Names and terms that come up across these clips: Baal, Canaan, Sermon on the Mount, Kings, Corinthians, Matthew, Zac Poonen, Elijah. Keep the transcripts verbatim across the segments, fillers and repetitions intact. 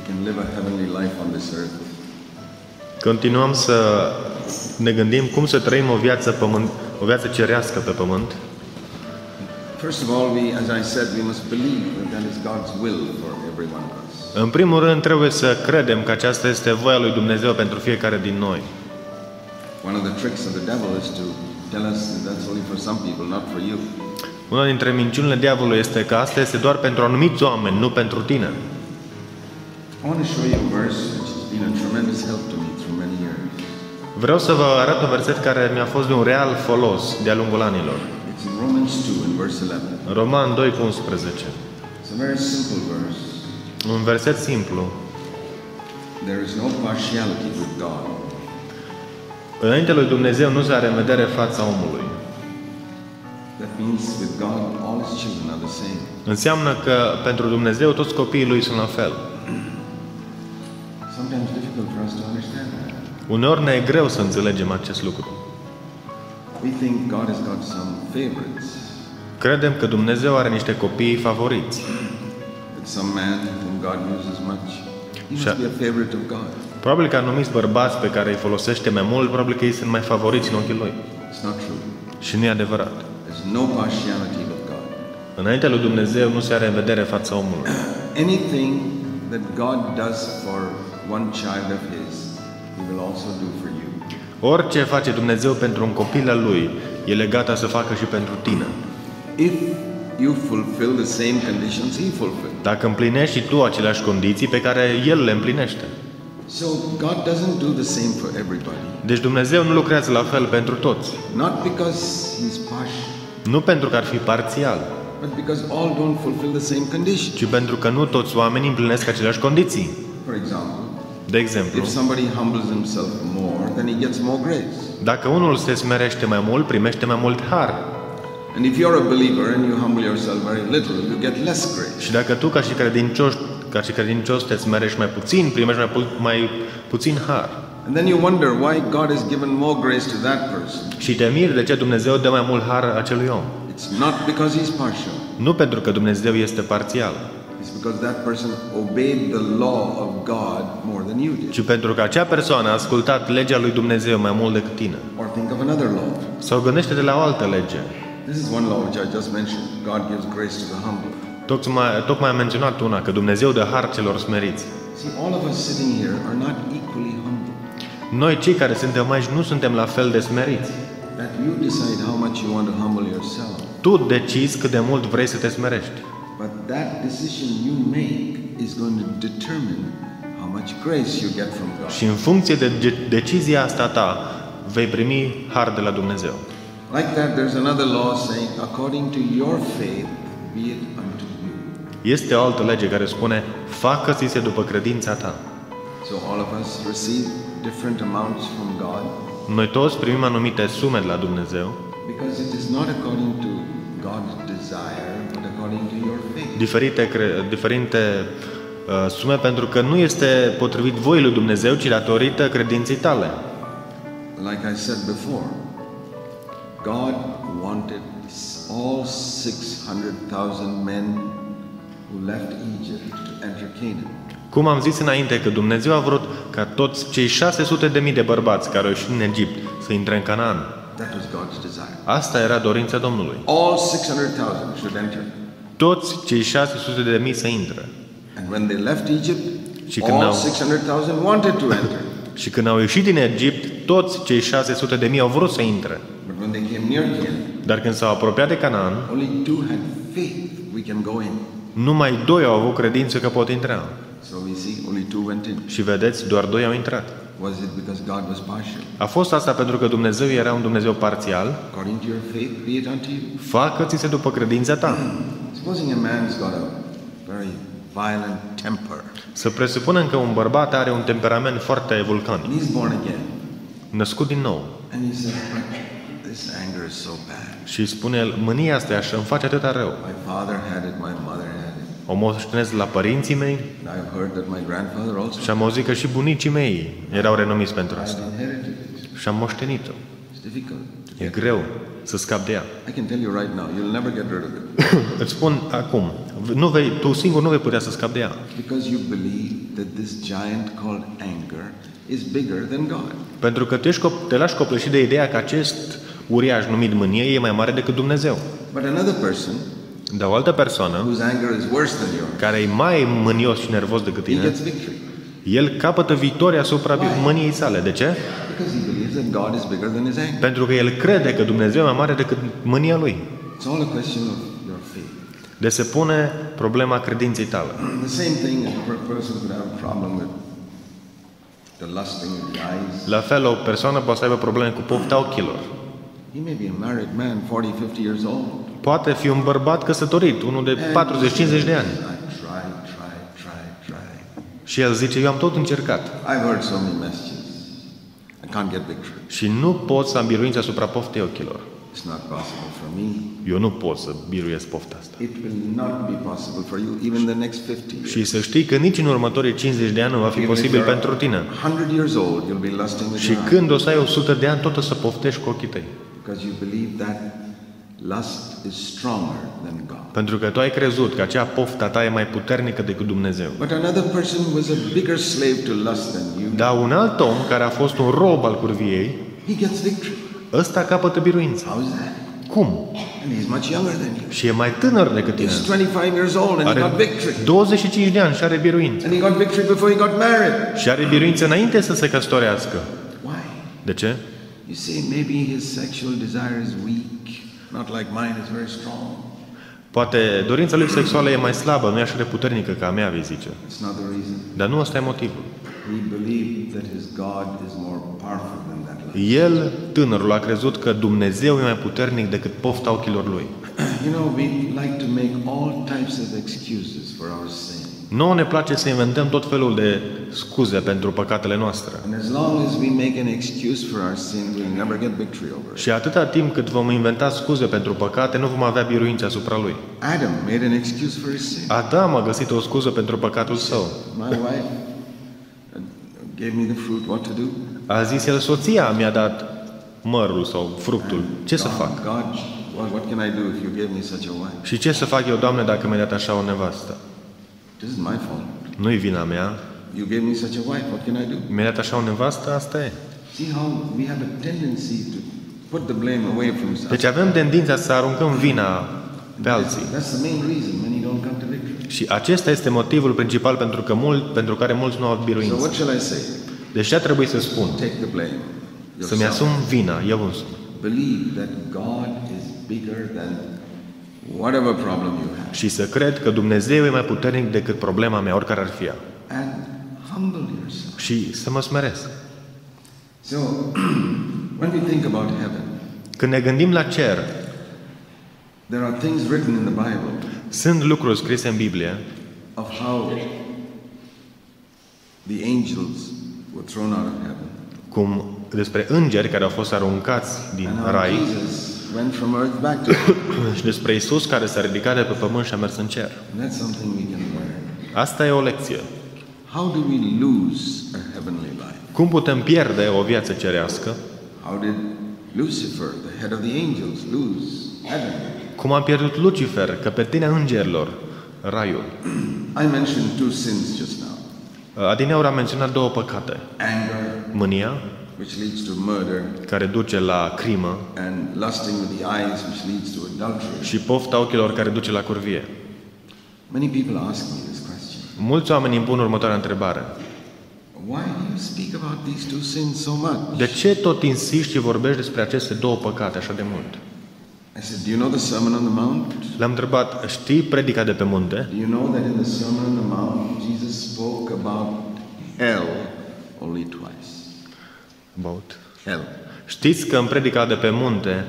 we can live a heavenly life on this earth. Continuăm să ne gândim cum să trăim o viață pământ, o viață cerească pe pământ. First of all, we, as I said, we must believe that that is God's will for everyone of us. În primul rând, trebuie să credem că aceasta este voia lui Dumnezeu pentru fiecare din noi. One of the tricks of the devil is to tell us that that's only for some people, not for you. Una dintre minciunile diavolului este că asta este doar pentru anumiți oameni, nu pentru tine. Vreau să vă arăt un verset care mi-a fost de un real folos de-a lungul anilor. Roman doi, cu unsprezece. Un verset simplu. Înaintea lui Dumnezeu nu se are în vedere fața omului. Înseamnă că pentru Dumnezeu toți copiii lui sunt la fel. Uneori ne e greu să înțelegem acest lucru. Credem că Dumnezeu are niște copii favoriți. Probabil că anumiți bărbați pe care îi folosește mai mult, probabil că ei sunt mai favoriți în ochii lui. Și nu e adevărat. No partiality with God. Înaintea lui Dumnezeu nu se are în vedere fața omului. Anything that God does for one child of his, he will also do for you. Orice face Dumnezeu pentru un copil al lui, el e gata să facă și pentru tine. If you fulfill the same conditions he fulfilled. Dacă împlinești și tu aceleași condiții pe care el le împlinește. So God doesn't do the same for everybody. Deci Dumnezeu nu lucrează la fel pentru toți. Not because he's partial. Nu pentru că ar fi parțial, ci pentru că nu toți oamenii împlinesc aceleași condiții. De exemplu, dacă unul se smerește mai mult, primește mai mult har. Și dacă tu, ca și credincios, ca și credincios te smerești mai puțin, primești mai, pu- mai puțin har. And then you wonder why God has given more grace to that person. Și te miri de ce Dumnezeu dă mai mult har acelui om. It's not because he's partial. Nu pentru că Dumnezeu este parțial. It's because that person obeyed the law of God more than you did. Ci pentru că acea persoană a ascultat legea lui Dumnezeu mai mult decât tine. Or think of another law. Sau gândește-te la o altă lege. This is one law which I just mentioned. God gives grace to the humble. Tocmai, tocmai am menționat una, că Dumnezeu dă har celor smeriți. See, all of us sitting here are not equally humble. Noi, cei care suntem aici, nu suntem la fel de smeriți. Tu decizi cât de mult vrei să te smerești. Și în funcție de decizia asta ta, vei primi har de la Dumnezeu. Este o altă lege care spune, facă-ți-se după credința ta. So all of us receive different amounts from God. Noi toți primim anumite sume de la Dumnezeu. Because it is not according to God's desire, but according to your faith. Diferite diferite uh, sume pentru că nu este potrivit voii lui Dumnezeu, ci datorită credinței tale. Like I said before, God wanted all six hundred thousand men who left Egypt to enter Canaan. Cum am zis înainte, că Dumnezeu a vrut ca toți cei șase sute de mii de bărbați care au ieșit în Egipt să intre în Canaan. Asta era dorința Domnului. Toți cei șase sute de mii să intre. Și când au... și când au ieșit din Egipt, toți cei șase sute de mii au vrut să intre. Dar când s-au apropiat de Canaan, numai doi au avut credință că pot intra. Și vedeți, doar doi au intrat. A fost asta pentru că Dumnezeu era un Dumnezeu parțial? Facă-ți-se după credința ta. Să presupunem că un bărbat are un temperament foarte vulcanic. Născut din nou. Și spune el, mânia asta așa îmi face atâta rău. O moștenesc la părinții mei și am auzit că și bunicii mei erau renumiți pentru asta. Și am moștenit-o. E greu să scapi de ea. Îți spun acum, nu vei, tu singur nu vei putea să scapi de ea. Pentru că tu ești, te lași copleșit de ideea că acest uriaș numit mânie e mai mare decât Dumnezeu. Dar o altă persoană care e mai mânios și nervos decât tine, el capătă victoria asupra mâniei sale. De ce? Pentru că el crede că Dumnezeu e mai mare decât mânia lui. Deci se pune problema credinței tale. La fel, o persoană poate să aibă probleme cu pofta ochilor. Poate fi un bărbat căsătorit, unul de patruzeci cincizeci de ani. Și el zice, eu am tot încercat. Și nu pot să am biruință asupra poftei ochilor. Eu nu pot să biruiesc pofta asta. Și să știi că nici în următorii cincizeci de ani nu va fi posibil pentru tine. Și când o să ai o sută de ani, tot o să poftești cu ochii tăi. Pentru că tu ai crezut că acea poftă ta e mai puternică decât Dumnezeu. Dar un alt om care a fost un rob al curviei, ăsta capătă biruință. Cum? Și e mai tânăr decât tine. Are douăzeci și cinci de ani și are biruință. Și are biruință înainte să se căsătorească. De ce? Poate dorința lui sexuală e mai slabă, nu e așa de puternică ca a mea, vei zice. Dar nu ăsta e motivul. El, tânărul, a crezut că Dumnezeu e mai puternic decât pofta ochilor lui. Noi ne place să inventăm tot felul de scuze pentru păcatele noastre. Și atâta timp cât vom inventa scuze pentru păcate, nu vom avea biruința asupra lui. Adam a găsit o scuză pentru păcatul său. A zis el, soția mi-a dat mărul sau fructul. Ce să fac? Și ce să fac eu, Doamne, dacă mi-ai dat așa o nevastă? Nu-i vina mea. Mi-ai dat așa o nevastă, asta e. Deci avem tendința să aruncăm vina pe alții. Și acesta este motivul principal pentru, că mult, pentru care mulți nu au biruință. Deci ce trebuie să spun? Să-mi asum vina, eu însumi. Și să cred că Dumnezeu e mai puternic decât problema mea, oricare ar fi ea. Și să mă smeresc. Când ne gândim la cer, sunt lucruri scrise în Biblie cum despre îngeri care au fost aruncați din rai și despre Iisus care s-a ridicat de pe pământ și a mers în cer. Asta e o lecție. Cum putem pierde o viață cerească? Cum a pierdut Lucifer, căpetenea îngerilor, raiul? Adineaur a menționat două păcate. Mânia, care duce la crimă, și pofta ochilor, care duce la curvie. Mulți oameni îmi pun următoarea întrebare. De ce tot insiști și vorbești despre aceste două păcate așa de mult? L-am întrebat, știi predica de pe munte? About. Hell. Știți că în predica de pe munte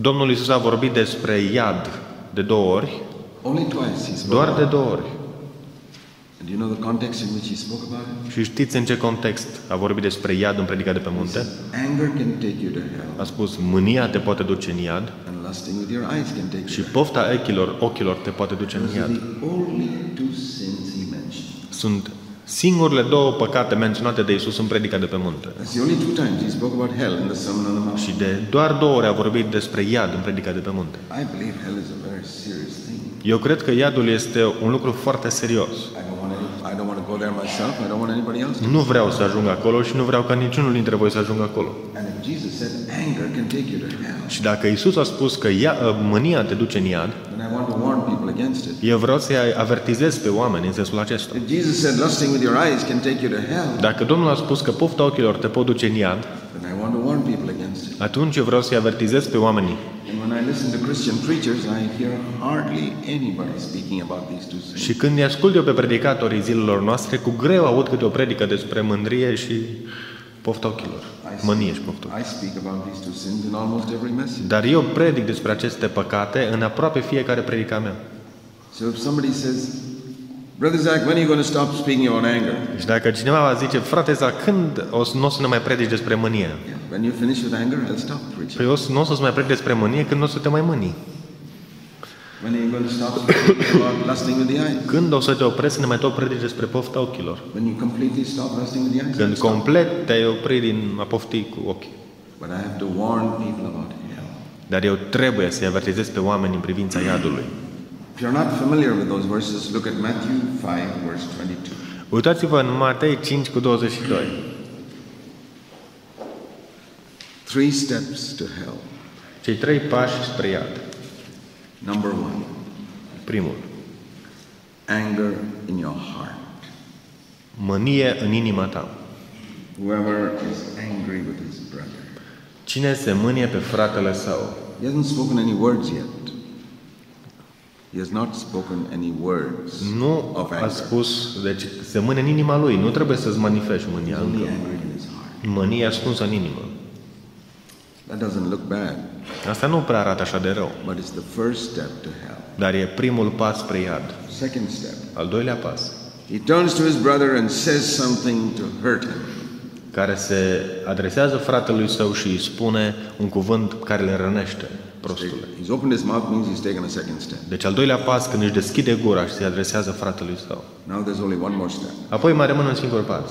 Domnul Iisus a vorbit despre iad de două ori? Doar de două ori. Și știți în ce context a vorbit despre iad în predica de pe munte? A spus, mânia te poate duce în iad și pofta ochilor, ochilor te poate duce în iad. Sunt Singurele două păcate menționate de Iisus în predica de pe munte. Și de doar două ori a vorbit despre iad în predica de pe munte. Eu cred că iadul este un lucru foarte serios. Nu vreau să ajung acolo și nu vreau ca niciunul dintre voi să ajungă acolo. Și dacă Iisus a spus că ia, mânia te duce în iad, eu vreau să-i avertizez pe oameni în sensul acesta. Dacă Domnul a spus că pofta ochilor te pot duce în iad, atunci eu vreau să-i avertizez pe oamenii. Și când îi ascult eu pe predicatorii zilelor noastre, cu greu aud câte o predică despre mândrie și pofta ochilor. Mânie și pofta ochilor. Dar eu predic despre aceste păcate în aproape fiecare predica mea. Și dacă cineva va zice, frate Zac, când nu o să ne mai predici despre mânie? Păi nu o să mai predici despre mânie când nu o să te mai mâni. Când o să te oprești să ne mai tot predici despre pofta ochilor? Când complet te-ai oprit din a pofti cu ochii. Dar eu trebuie să-i avertizez pe oameni în privința iadului. If you're not familiar with those verses, look at Matthew five, verse twenty-two. Uitați-vă în Matei cinci cu douăzeci și doi. Three steps to hell. Cei trei pași spre iad. Number one. Primul. Anger in your heart. Mânie în inima ta. Whoever is angry with his brother. Cine se mânie pe fratele său? He hasn't spoken any words yet. He has not spoken any words nu of anger. A spus, deci se mâne în inima lui. Nu trebuie să-ți manifesti mânia încă. Mânia ascunsă în inimă. That doesn't look bad. Asta nu prea arată așa de rău. But it's the first step to hell. Dar e primul pas spre iad. Second step. Al doilea pas. He turns to his brother and says something to hurt him. Care se adresează fratelui său și îi spune un cuvânt care le rănește. Prostule. Deci al doilea pas, când își deschide gura și se adresează fratelui său. Apoi mai rămâne un singur pas.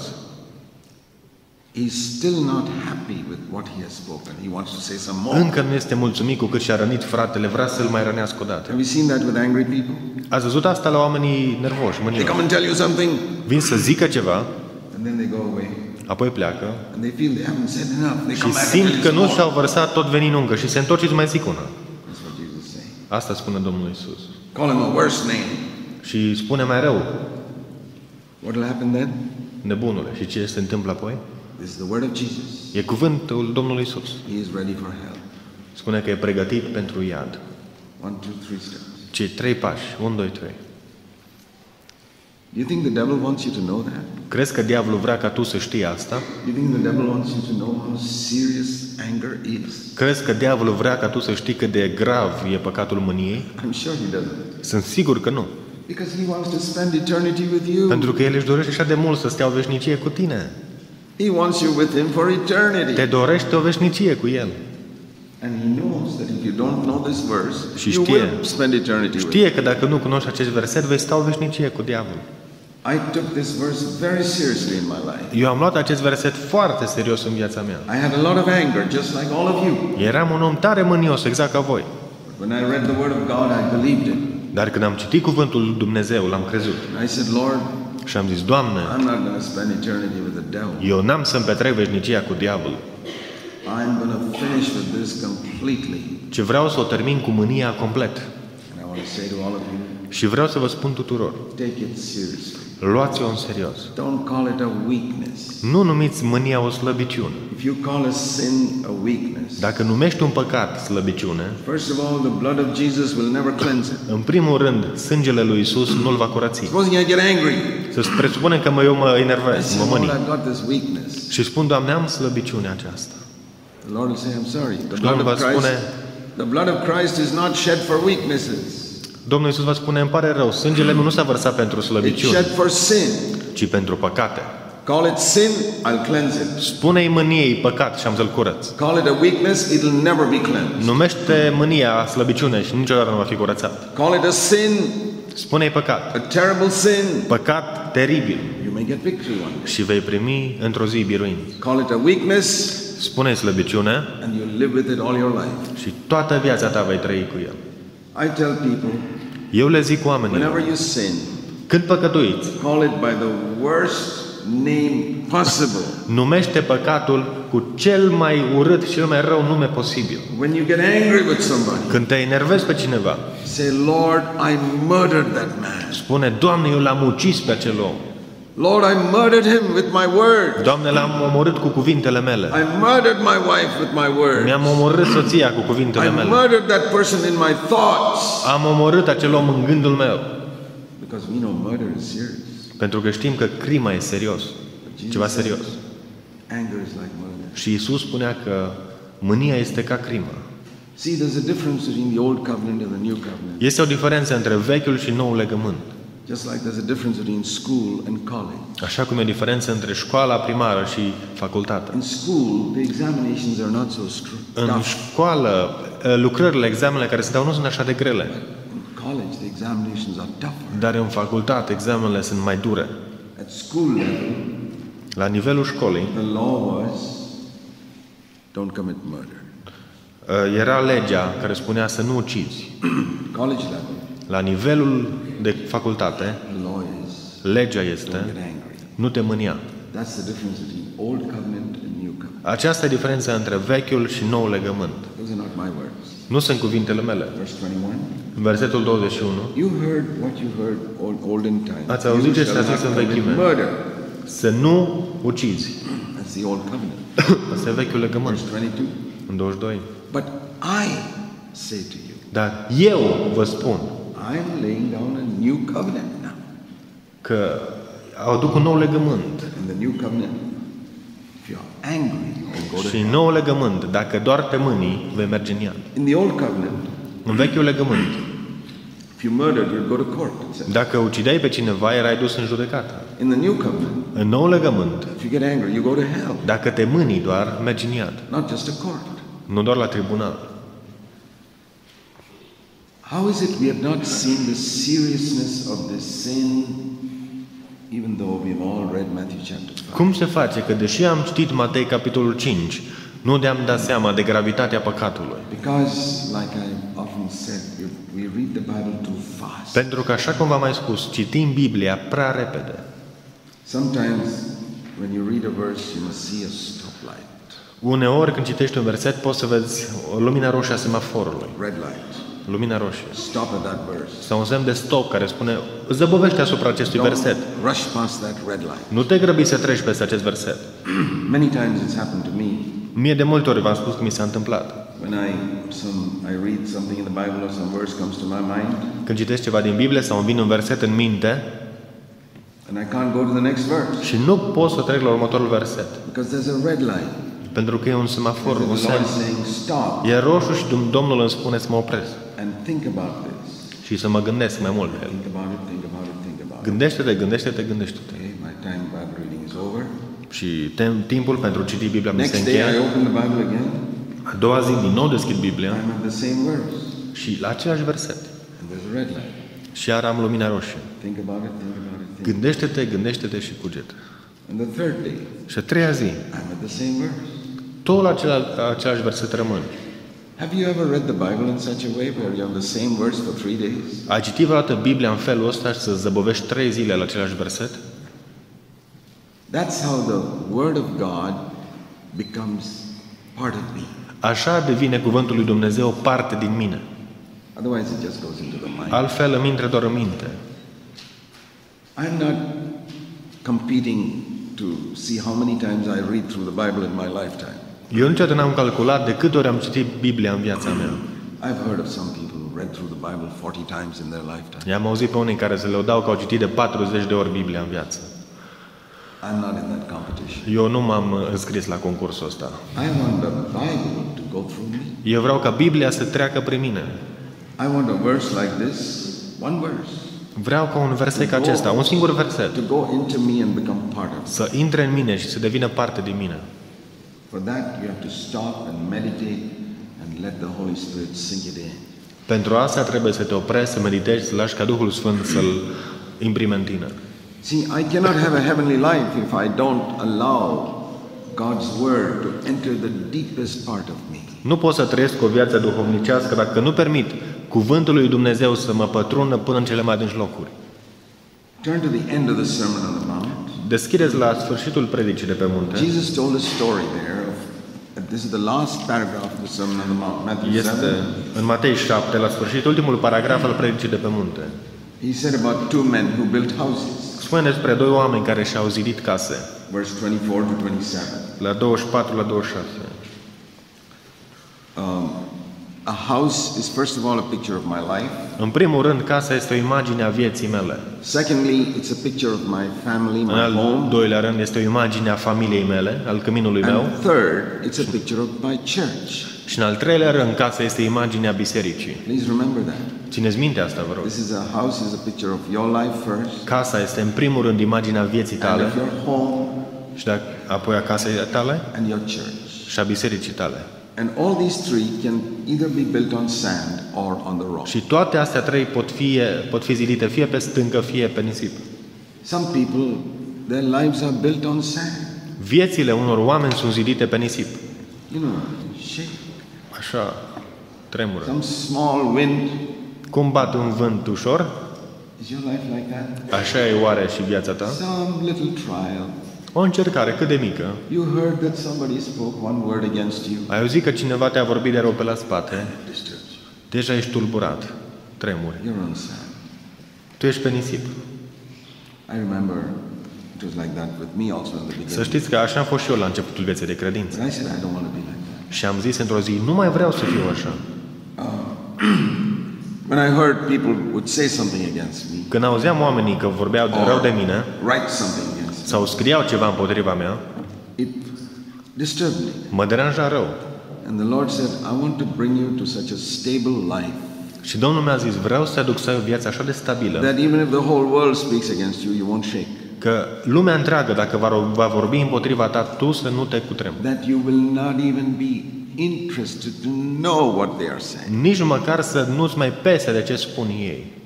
Încă nu este mulțumit cu cât și-a rănit fratele, vrea să-l mai rănească o dată. Ați văzut asta la oamenii nervoși, mâniori? Vin să zică ceva, apoi pleacă și simt că nu s-au vărsat tot veninul încă și se întorc și îți mai zic una. Asta spune Domnul Iisus. Și spune mai rău. Nebunule. Și ce se întâmplă apoi? E cuvântul Domnului Iisus. Spune că e pregătit pentru iad. Cei trei pași. unu, doi, trei. Do you think the devil wants you to know that? Crezi că diavolul vrea ca tu să știi asta? Do you think the devil wants you to know how serious anger is? Crezi că diavolul vrea ca tu să știi cât de grav e păcatul mâniei? I'm sure he doesn't. Sunt sigur că nu. Because he wants to spend eternity with you. Pentru că el își dorește așa de mult să stea o veșnicie cu tine. He wants you with him for eternity. Te dorește o veșnicie cu el. And he knows that if you don't know this verse, you will spend eternity with him. Știe că dacă nu cunoști acest verset, vei sta o veșnicie cu diavolul. I took this verse very seriously in my life. Eu am luat acest verset foarte serios în viața mea. I had a lot of anger, just like all of you. Eram un om tare mânios, exact ca voi. When I read the word of God, I believed it. Dar când am citit cuvântul lui Dumnezeu, l-am crezut. I said, Lord, și am zis, Doamne, I'm not going to spend eternity with the devil. Eu n-am să-mi petrec veșnicia cu diavolul. I'm going to finish with this completely. Ce vreau să o termin cu mânia complet. And I want to say to all of you, și vreau să vă spun tuturor. Take it seriously. Luați-o în serios. Nu numiți mânia o slăbiciune. Dacă numești un păcat slăbiciune, în primul rând, sângele lui Iisus nu-l va curăți. Să presupunem că eu mă enervez, mă mâni. Și spun, Doamne, am slăbiciunea aceasta. Și Doamne va spune, the blood of Christ is not shed for weaknesses. Domnul Iisus va spune, îmi pare rău, sângele meu nu s-a vărsat pentru slăbiciune, ci pentru păcate. Spune-i mâniei păcat și am să-l curăț. Numește mânia slăbiciune și niciodată nu va fi curățat. Spune-i păcat. Păcat teribil. may get victory one day. Și vei primi într-o zi biruință. Call it a weakness. Spune slăbiciune. And you live with it all your life. Și toată viața ta vei trăi cu el. I tell people. Eu le zic oamenilor. Whenever you sin. Când păcătuiți. Call it by the worst name possible. Numește păcatul cu cel mai urât și cel mai rău nume posibil. When you get angry with somebody. Când te enervezi pe cineva. Say, Lord, I murdered that man. Spune, Doamne, eu l-am ucis pe acel om. Lord, I murdered him with my words. Doamne, l-am omorât cu cuvintele mele. I murdered my wife with my words. Mi-am omorât soția cu cuvintele mele. I murdered that person in my thoughts. Am omorât acel om în gândul meu. Because we know murder is serious. Pentru că știm că crima e serios, ceva serios. Anger is like murder. Și Iisus spunea că mânia este ca crima. See, there's a difference between the old covenant and the new covenant. Este o diferență între vechiul și noul legământ. Just like there's a difference between school and college. Așa cum e o diferență între școala primară și facultatea. In school, the examinations are not so strict. În școală, lucrările, examenele care se dau nu sunt așa de grele. In college, the examinations are tougher. Dar în facultate, examenele sunt mai dure. At school level, la nivelul școlii, the law was, don't commit murder. Era legea care spunea să nu ucizi. College level. La nivelul de facultate, legea este nu te mânia. Aceasta e diferența între vechiul și noul legământ. Nu sunt cuvintele mele. Versetul douăzeci și unu. Ați auzit ce s-a zis în vechime. Să nu ucizi. Asta e vechiul legământ. În douăzeci și doi. Dar eu vă spun I'm laying down a new covenant now. Că aduc un nou legământ. Și nou legământ, dacă doar te mâni, vei merge în ea. În vechiul legământ, dacă ucideai pe cineva, erai dus în judecată. În nou legământ, dacă te mâni doar, mergi în iad. Nu doar la tribunal. How is it we have not seen the seriousness of this sin, even though we have all read Matthew chapter five? Cum se face că deși am citit Matei capitolul cinci, nu ne-am dat seama de gravitatea păcatului? Because, like I often said, we read the Bible too fast. Pentru că așa cum v-am mai spus, citim Biblia prea repede. Sometimes, when you read a verse, you must see a stoplight. Uneori când citești un verset, poți să vezi lumina roșie a semaforului. Red light. Lumina roșie. Sau un semn de stop care spune zăbovește asupra acestui verset. Nu te grăbi să treci peste acest verset. Mie de multe ori v-am spus că mi s-a întâmplat. Când citesc ceva din Biblie sau îmi vine un verset în minte și nu pot să trec la următorul verset. Pentru că e un semafor, un semn. E roșu și Domnul îmi spune să mă opresc. Și să mă gândesc mai mult la el. Gândește-te, gândește-te, gândește-te. Și timpul pentru citi Biblia mi se încheie. A doua zi din nou deschid Biblia și la același verset. Și iar am lumina roșie. Gândește-te, gândește-te și cugete. Și a treia zi, tot la același verset rămân. Ai citit vreodată Biblia în felul ăsta și să zăbovești trei zile la același verset? Așa devine cuvântul lui Dumnezeu o parte din mine. Altfel îmi intră doar în minte. I'm not competing to see how many times I read through the Bible in my lifetime. Eu niciodată n-am calculat de câte ori am citit Biblia în viața mea. I've heard of some people who read through the Bible forty times in their lifetime. I-am auzit pe unii care se lăudau că au citit de patruzeci de ori Biblia în viață. I'm not in that competition. Eu nu m-am înscris la concursul ăsta. I want the Bible to go through me. Eu vreau ca Biblia să treacă prin mine. I want a verse like this, one verse. Vreau ca un verset ca acesta, un singur verset, să intre în mine și să devină parte din mine. Pentru asta trebuie să te oprești, să meditezi, să lași ca Duhul Sfânt să-l imprime în tine. See, I cannot have a heavenly life if I don't allow God's word to enter the deepest part of me. Nu pot să trăiesc o viață duhovnicească dacă nu permit cuvântul lui Dumnezeu să mă pătrundă până în cele mai adânci locuri. Turn to the end of the Sermon on the Mount. Deschideți la sfârșitul predicii de pe munte. Jesus told a story there. This is the last paragraph of the Sermon on the Mount, Matthew seven. În Matei șapte, la sfârșit, ultimul paragraf al predicii de pe munte. He said about two men who built houses. Spune despre doi oameni care și-au zidit case. Verse twenty-four to twenty-seven. La douăzeci și patru la douăzeci și șase. Um, a house is first of all a picture of my life. În primul rând, casa este o imagine a vieții mele. Secondly, it's a picture of my family, my home. În al doilea rând, este o imagine a familiei mele, al căminului meu. And third, it's a picture of my church. Și în al treilea rând, casa este imaginea bisericii. Please remember that. Țineți minte asta, vă rog. This is a house is a picture of your life first. Casa este în primul rând imaginea vieții tale. And your home. Și dacă, apoi a casei tale. And your church. Și a bisericii tale. And all these three can either be built on sand or on the rock. Și toate astea trei pot fi pot fi zidite fie pe stâncă, fie pe nisip. Some people, their lives are built on sand. Viețile unor oameni sunt zidite pe nisip. You know, shake. Așa tremură. Some small wind. Cum bate un vânt ușor? Is your life like that? Așa e oare și viața ta? Some little trial. O încercare cât de mică. You heard that somebody spoke one word against you. Ai auzit că cineva te-a vorbit de rău pe la spate. Deja ești tulburat, tremuri. You're on sand. Tu ești pe nisip. I remember it was like that with me also in the beginning. Să știți că așa am fost și eu la începutul vieții de credință. I said, I don't want to be like that. Și am zis într-o zi, nu mai vreau să fiu așa. When I heard people would say something against me. Când auzeam oamenii că vorbeau de rău de mine. Write something. Sau scriau ceva împotriva mea, mă deranja rău. Și Domnul mi-a zis, vreau să aduc să ai o viață așa de stabilă, că lumea întreagă, dacă va vorbi împotriva ta, tu să nu te cutremuri. Nici măcar să nu-ți mai pese de ce spun ei.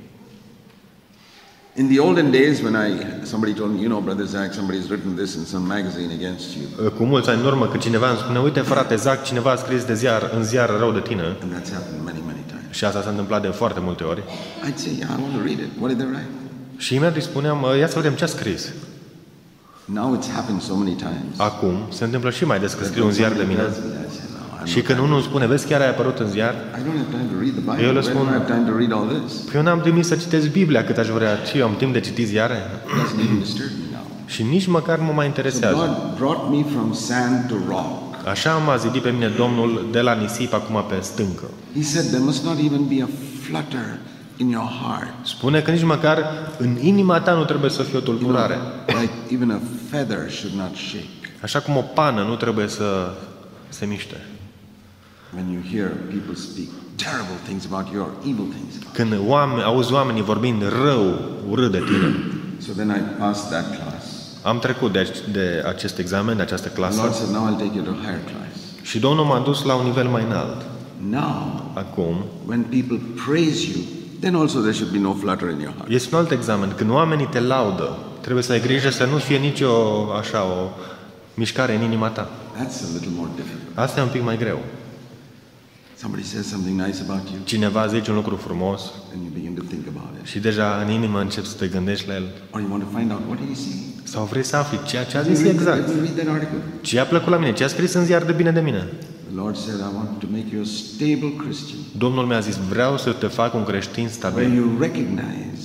In the olden days, when I somebody told me, you know, brother Zac, somebody's written this in some magazine against you. Cu mulți ani în urmă, că cineva îmi spune, uite, frate Zac, cineva a scris de ziar, în ziar rău de tine. And that's happened many, many times. Și asta s-a întâmplat de foarte multe ori. I'd say, yeah, I want to read it. What did they write? Și imediat îi spuneam, ia să vedem ce a scris. Now it's happened so many times. Acum se întâmplă și mai des că scriu un ziar de mine. Și când unul îmi spune, vezi, chiar ai apărut în ziar? Eu le spun, eu n-am timp să citesc Biblia cât aș vrea, și eu am timp de citit ziare? Și nici măcar mă mai interesează. Așa m-a zidit pe mine Domnul de la nisip acum pe stâncă. Spune că nici măcar în inima ta nu trebuie să fie o tulburare. Așa cum o pană nu trebuie să se miște. When you hear people speak terrible things about you or evil things about you. Când oameni, auzi oamenii vorbind rău, urât de tine. So then I passed that class. Am trecut de, de acest examen, de această clasă. Lord said, now I'll take you to a higher class. Și Domnul m-a dus la un nivel mai înalt. Now, acum, when people praise you, then also there should be no flutter in your heart. Este un alt examen. Când oamenii te laudă, trebuie să ai grijă să nu fie nicio așa o mișcare în inima ta. That's a little more difficult. Asta e un pic mai greu. Somebody says something nice about you. Cineva zice un lucru frumos. And you begin to think about it. Și deja în inimă începi să te gândești la el. Or you want to find out what did he say? Sau vrei să afli ceea ce a zis exact. Ce a plăcut la mine, ce a scris în ziar de bine de mine. The Lord said, I want to make you a stable Christian. Domnul mi-a zis, vreau să te fac un creștin stabil. Where you recognize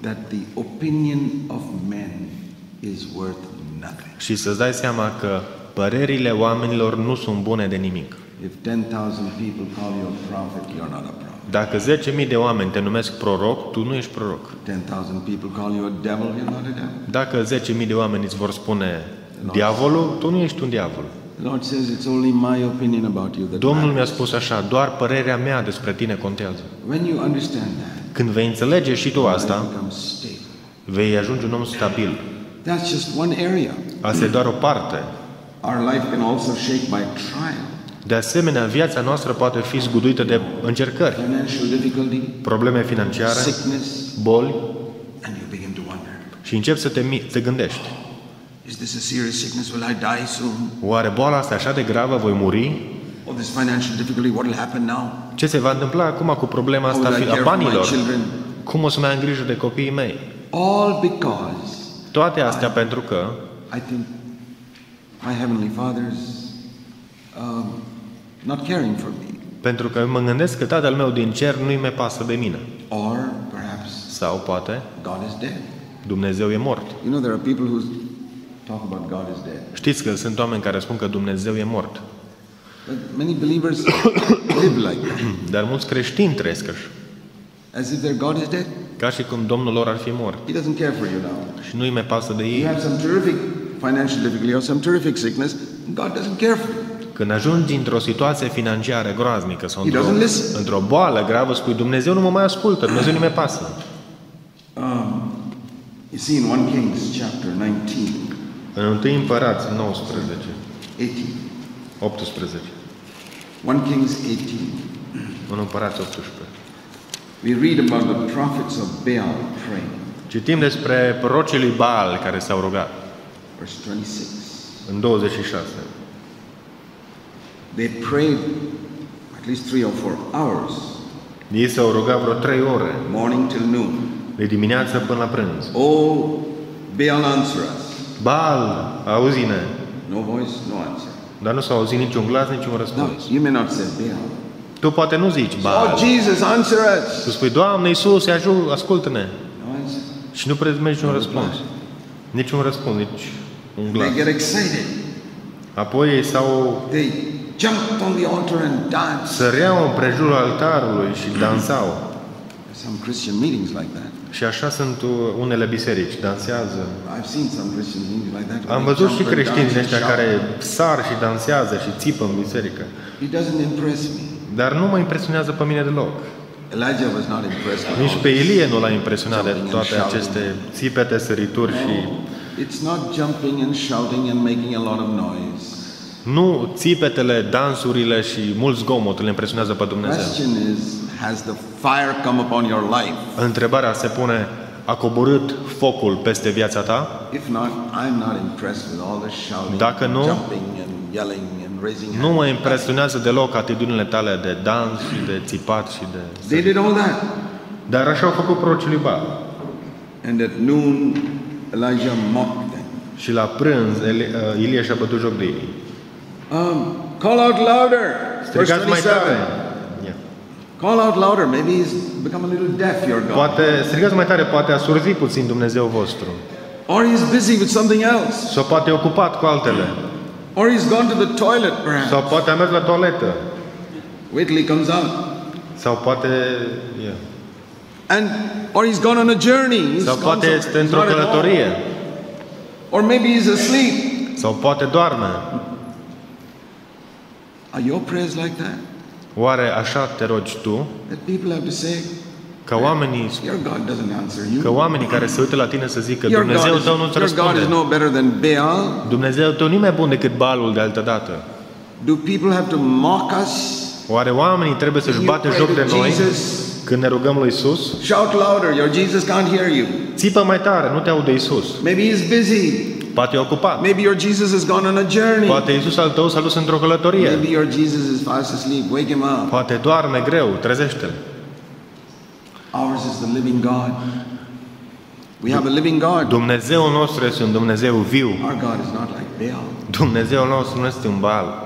that the opinion of men is worth nothing. Și să-ți dai seama că părerile oamenilor nu sunt bune de nimic. Dacă zece mii de oameni te numesc proroc, tu nu ești proroc. Dacă zece mii de oameni îți vor spune diavolul, tu nu ești un diavol. Domnul mi-a spus așa, doar părerea mea despre tine contează. Când vei înțelege și tu asta, vei ajunge un om stabil. Asta e doar o parte. De asemenea, viața noastră poate fi zguduită de încercări, probleme financiare, boli, Și începi să te, te gândești. Is this a serious sickness? Will I die soon? Oare boala asta așa de gravă, voi muri? Or this financial difficulty, what will happen now? Ce se va întâmpla acum cu problema asta a banilor? Cum o să mai am grijă de copiii mei? All because toate astea I, pentru că I think my heavenly Father's uh, not caring for me. Pentru că mă gândesc că Tatăl meu din cer nu-i mai pasă de mine. Or perhaps sau poate God is dead. Dumnezeu e mort. You know, there are people who talk about God is dead. Știți că sunt oameni care spun că Dumnezeu e mort. But many believers live like that. Dar mulți creștini trăiesc așa. As if their God is dead. Ca și cum Domnul lor ar fi mort. He doesn't care for you now. Și nu-i mai pasă de ei. You have some terrific financial difficulty or some terrific sickness. God doesn't care for you. Când ajungi într-o situație financiară groaznică sau într-o, într-o boală gravă, spui Dumnezeu nu mă mai ascultă, Dumnezeu nu-i mai pasă. Um, you see in First Kings chapter nineteen. În întâi împărați nouăsprezece. optsprezece. First Kings eighteen. În întâi împărați optsprezece. We read about the prophets of Baal praying. Citim despre prorocii lui Baal care s-au rugat. Verse twenty-six. În douăzeci și șase. They prayed at least three or four hours. Ei s-au rugat vreo trei ore. Morning till noon. De dimineață până la prânz. Oh, Baal, answer us. Baal, auzi-ne. No voice, no answer. Dar nu s-a auzit niciun glas, niciun răspuns. No, you may not say Baal. Tu poate nu zici Baal. Oh, Jesus, answer us. Tu spui, Doamne Iisuse, ajung, ascultă-ne. No answer. Și nu primești niciun răspuns. Niciun răspuns, nici un glas. They get excited. Apoi ei s-au... They... jumped on the altar and danced. Săreau împrejurul altarului și dansau. Some Christian meetings like that. Și așa sunt unele biserici, dansează. I've seen some Christian meetings like that. Am văzut și creștini ăștia care sar și dansează și țipă în biserică. It doesn't impress me. Dar nu mă impresionează pe mine deloc. Elijah was not impressed. Nici pe Ilie nu l-a impresionat de toate aceste țipete, sărituri și... It's not jumping and shouting and making a lot of noise. Nu țipetele, dansurile și mult zgomot le impresionează pe Dumnezeu. Întrebarea se pune, a coborât focul peste viața ta? Dacă nu, nu mă impresionează deloc atitudinile tale de dans și de țipat și de... Dar așa au făcut prorocii lui Baal. Și la prânz, Ilie și-a bătut joc de ei. Um, call out louder. Strigați mai tare. Yeah. Call out louder. Maybe he's become a little deaf, your God. Poate strigați mai tare, poate a surzit puțin Dumnezeu vostru. Or he's busy with something else. Sau poate e ocupat cu altele. Or he's gone to the toilet, perhaps. Sau poate a mers la toaletă. Whitley comes out. Sau poate, yeah. And or he's gone on a journey. He's Sau poate este într-o călătorie. Or maybe he's asleep. Sau poate doarme. Are your prayers like that? Oare așa te rogi tu? That people have to say, ca oamenii, your God doesn't answer you. Ca oamenii care se uită la tine să zică Dumnezeu tău nu-ți răspunde. Your God is no better than Baal. Dumnezeu tău nu e mai bun decât Baalul de altă dată. Do people have to mock us? Oare oamenii trebuie să-și bată joc de noi când ne rugăm lui Isus? Shout louder, your Jesus can't hear you. Țipă mai tare, nu te aude Isus. Maybe he's busy. Poate e ocupat. Maybe your Jesus has gone on a journey. Poate Iisus al tău s-a dus într-o călătorie. Maybe your Jesus is fast asleep. Wake him up. Poate doarme greu, trezește-l. Ours is the living God. We have a living God. Dumnezeul nostru este un Dumnezeu viu. Our God is not like Baal. Dumnezeul nostru nu este un Baal.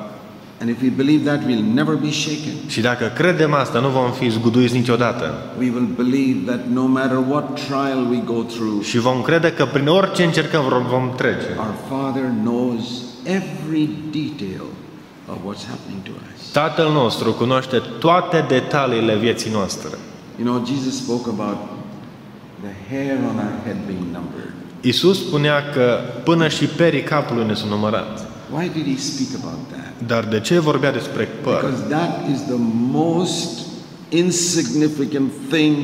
And if we believe that, we'll never be shaken. Și dacă credem asta, nu vom fi zguduiți niciodată. We will believe that no matter what trial we go through. Și vom crede că prin orice încercăm vom trece. Our Father knows every detail of what's happening to us. Tatăl nostru cunoaște toate detaliile vieții noastre. You know, Jesus spoke about the hair on our head being numbered. Iisus spunea că până și perii capului ne sunt numărați. Why did he speak about that? Dar de ce vorbea despre păr? Because that is the most insignificant thing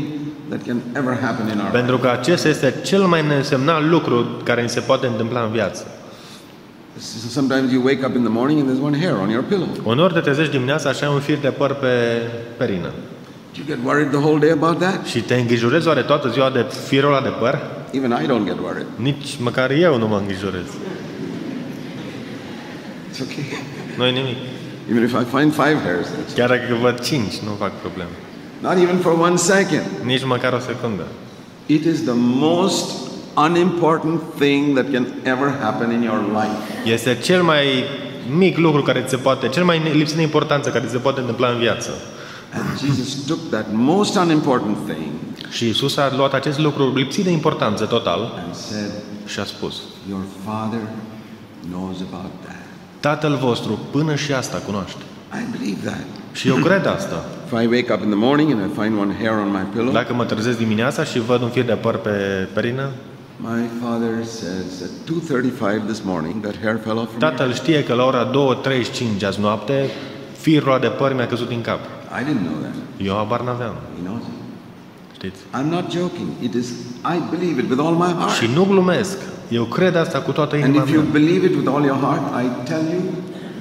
that can ever happen in our life. Pentru că acesta este cel mai neînsemnat lucru care ni se poate întâmpla în viață. Sometimes you wake up in the morning and there's one hair on your pillow. Uneori te trezești dimineața și ai un fir de păr pe perină. You get worried the whole day about that? Și te îngrijorezi oare toată ziua de firul ăla de păr? Even I don't get worried. Nici măcar eu nu mă îngrijorez. It's okay. Nu-i nimic. Even if I find five hairs, chiar dacă văd cinci, nu fac probleme. Not even for one second. Nici măcar o secundă. It is the most unimportant thing that can ever happen in your life. Este cel mai mic lucru care ți se poate, cel mai lipsit de importanță care ți se poate întâmpla în viață. And Jesus took that most unimportant thing. Și Isus a luat acest lucru lipsit de importanță total și a spus: Your Father knows about that. Tatăl vostru până și asta cunoaște. I believe that. Și eu cred asta. If I wake up in the morning and I find one hair on my pillow. Dacă mă trezesc dimineața și văd un fir de păr pe perină. My father says at two thirty-five this morning that hair fell off. Tatăl știe că la ora două și treizeci și cinci azi noapte firul de păr mi-a căzut din cap. I didn't know that. Eu habar n-aveam. Știți? I'm not joking. It is I believe it with all my heart. Și nu glumesc. Eu cred asta cu toată inima mea. And if you believe it with all your heart, I tell you,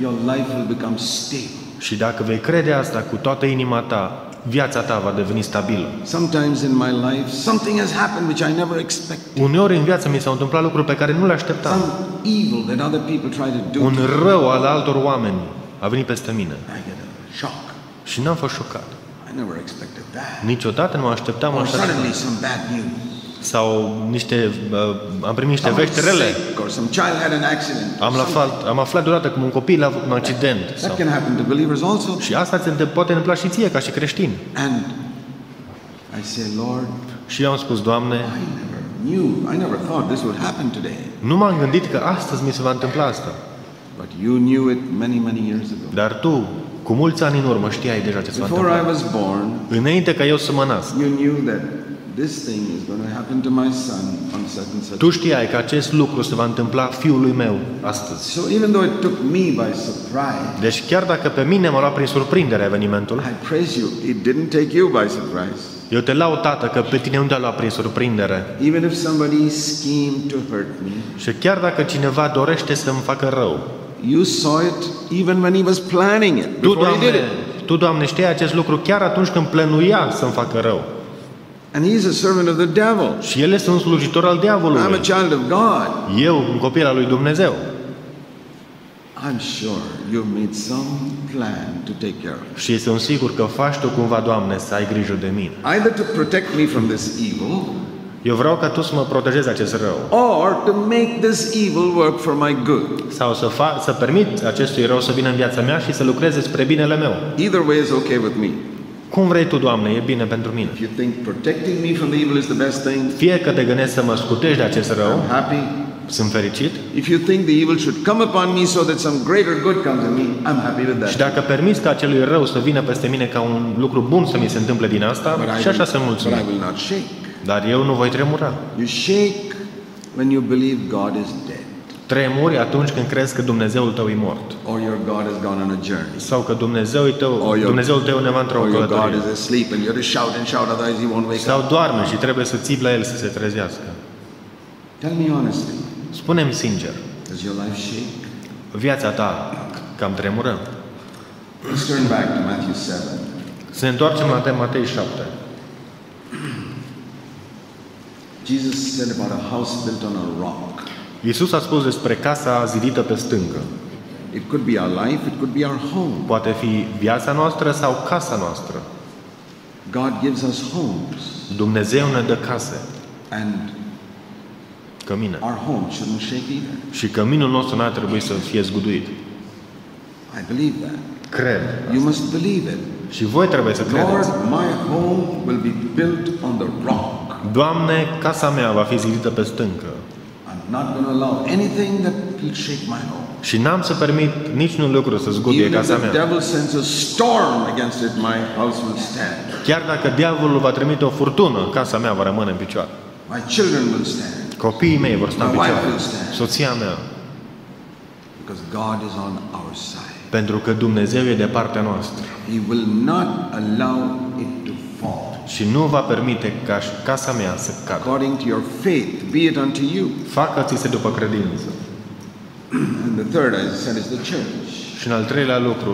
your life will become stable. Și dacă vei crede asta cu toată inima ta, viața ta va deveni stabilă. Sometimes in my life something has happened which I never expected. Uneori în viața mi s-au întâmplat lucruri pe care nu le așteptam. Some evil that other people try to do. Un rău al altor oameni a venit peste mine. I get a shock. Și n-am fost șocat. I never expected that. Niciodată nu așteptam așa ceva. Sau niște uh, am primit niște vești rele. Am aflat am aflat deodată cum un copil a avut un accident. That can happen to believers also. Și asta se poate întâmpla și ție ca și creștin. And I say, Lord, și am spus, Doamne, I never knew, I never thought this would happen today. Nu m-am gândit că astăzi mi se va întâmpla asta. But you knew it many many years ago. Dar tu cu mulți ani în urmă știai deja ce s-a întâmplat. Before I was born, înainte ca eu să mă nasc. You knew that this thing is going to happen to my son on certain certain. Tu știai că acest lucru se va întâmpla fiului meu astăzi. So even though it took me by surprise. Deci chiar dacă pe mine m-a luat prin surprindere evenimentul. I praise you. It didn't take you by surprise. Eu te laud, Tată, că pe tine nu te-a luat prin surprindere. Even if somebody schemed to hurt me. Și chiar dacă cineva dorește să îmi facă rău. You saw it even when he was planning it. Tu, Doamne, tu, Doamne, știai acest lucru chiar atunci când plănuia să-mi facă rău. And he's a servant of the devil. Și el este un slujitor al diavolului. I'm a child of God. Eu, un copil al lui Dumnezeu. I'm sure you've made some plan to take care of. Și sunt sigur că faci tu cumva, Doamne, să ai grijă de mine. Either to protect me from this evil. Eu vreau ca tu să mă protejezi acest rău. Or to make this evil work for my good. Sau să fac, să permit acestui rău să vină în viața mea și să lucreze spre binele meu. Either way is okay with me. Cum vrei tu, Doamne, e bine pentru mine. If you think protecting me from the evil is the best thing. Fie că te gândești să mă scutești de acest rău. I'm happy. Sunt fericit. If you think the evil should come upon me so that some greater good comes to me, I'm happy with that. Și dacă permiți ca acelui rău să vină peste mine ca un lucru bun să mi se întâmple din asta, și așa să mulțumesc. But I will not shake. Dar eu nu voi tremura. You shake when you believe God is dead. Tremuri atunci când crezi că Dumnezeul tău e mort. Or your God has gone on a journey. Sau că Dumnezeul tău, Dumnezeul tău undeva într-o călătorie. Sau doarme și trebuie să ții la el să se trezească. Tell me honestly. Spune-mi sincer. Does your life shake? Viața ta cam tremură. Let's turn back to Matthew seven. Să ne întoarcem la Matei șapte. Jesus said about a house built on a rock. Iisus a spus despre casa zidită pe stâncă. It could be our life, it could be our home. Poate fi viața noastră sau casa noastră. God gives us homes. Dumnezeu ne dă case. And cămine. Our home shouldn't shake either. Și căminul nostru n-ar trebui să fie zguduit. I believe that. Cred. You must believe it. Și voi trebuie să credeți. Lord, my home will be built on the rock. Doamne, casa mea va fi zidită pe stâncă. Și n-am să permit niciun lucru să zguduie casa mea. Chiar dacă diavolul va trimite o furtună, casa mea va rămâne în picioare. Copiii mei vor sta în picioare. Soția mea. Pentru că Dumnezeu e de partea noastră. Și nu va permite ca casa mea să cadă. According to your faith, be it unto you. Facă-ți-se după credință. And the third I said is the church. Și în al treilea lucru,